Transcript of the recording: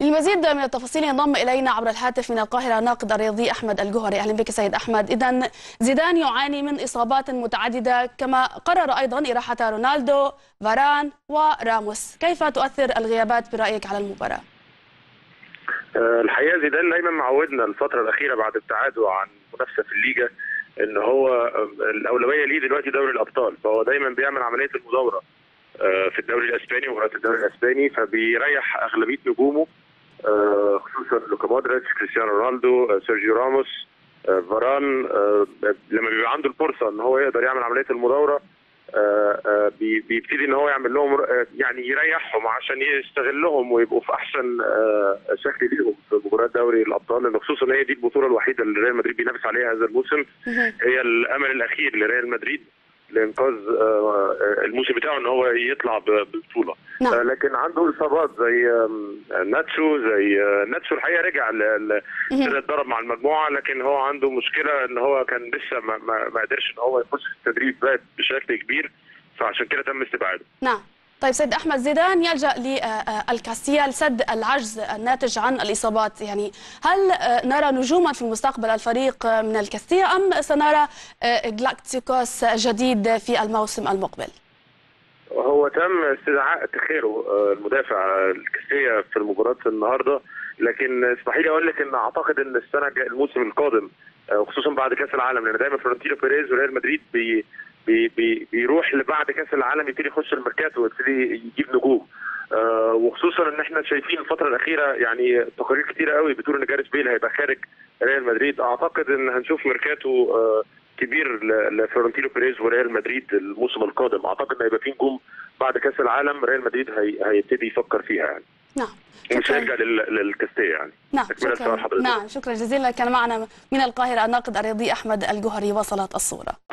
للمزيد من التفاصيل ينضم الينا عبر الهاتف من القاهره الناقد الرياضي احمد الجوهري. اهلا بك سيد احمد. اذا زيدان يعاني من اصابات متعدده كما قرر ايضا اراحه رونالدو فاران وراموس، كيف تؤثر الغيابات برايك على المباراه؟ الحقيقه زيدان دايما معودنا الفتره الاخيره بعد ابتعاده عن منافسه في الليجا ان هو الاولويه ليه دلوقتي دوري الابطال، فهو دايما بيعمل عمليه المداوره في الدوري الاسباني ومباريات الدوري الاسباني، فبيريح اغلبيه نجومه خصوصا لوكا مودريتش، كريستيانو رونالدو، سيرجيو راموس، فاران. لما بيبقى عنده الفرصه ان هو يقدر يعمل عمليه المداوره بيبتدي ان هو يعمل لهم، يعني يريحهم عشان يستغلهم ويبقوا في احسن شكل ليهم في مباريات دوري الابطال، لان خصوصا هي دي البطوله الوحيده اللي ريال مدريد بينافس عليها هذا الموسم. هي الامل الاخير لريال مدريد لانقاذ الموسم بتاعه ان هو يطلع ببطوله. لكن عنده اصابات زي ناتشو الحقيقه رجع اتدرب مع المجموعه، لكن هو عنده مشكله ان هو كان لسه ما قدرش ان هو يخش في التدريب بقى بشكل كبير، فعشان كده تم استبعاده. نعم. طيب سيد احمد، زيدان يلجا للكاستيا لسد العجز الناتج عن الاصابات، يعني هل نرى نجوما في المستقبل الفريق من الكاستيا ام سنرى جلاكتيكوس جديد في الموسم المقبل؟ هو تم استدعاء تخيرو المدافع الكاستيا في مباراه النهارده، لكن استحيل اقول لك ان اعتقد ان السنه الموسم القادم وخصوصا بعد كاس العالم، لان دايما فرانتينو بيريز وريال مدريد بيروح لبعد كاس العالم يبتدي يخش الميركاتو ويبتدي يجيب نجوم، وخصوصا ان احنا شايفين الفتره الاخيره يعني تقارير كتيره قوي بتقول ان جاريس بيل هيبقى خارج ريال مدريد. اعتقد ان هنشوف ميركاتو كبير لفلورنتينو بيريز وريال مدريد الموسم القادم، اعتقد ان هيبقى في نجوم بعد كاس العالم ريال مدريد هيبتدي يفكر فيها يعني. نعم. شكرا للكاستيا يعني. نعم شكرا. نعم شكرا جزيلا. كان معنا من القاهره الناقد الرياضي احمد الجوهري. وصلت الصوره.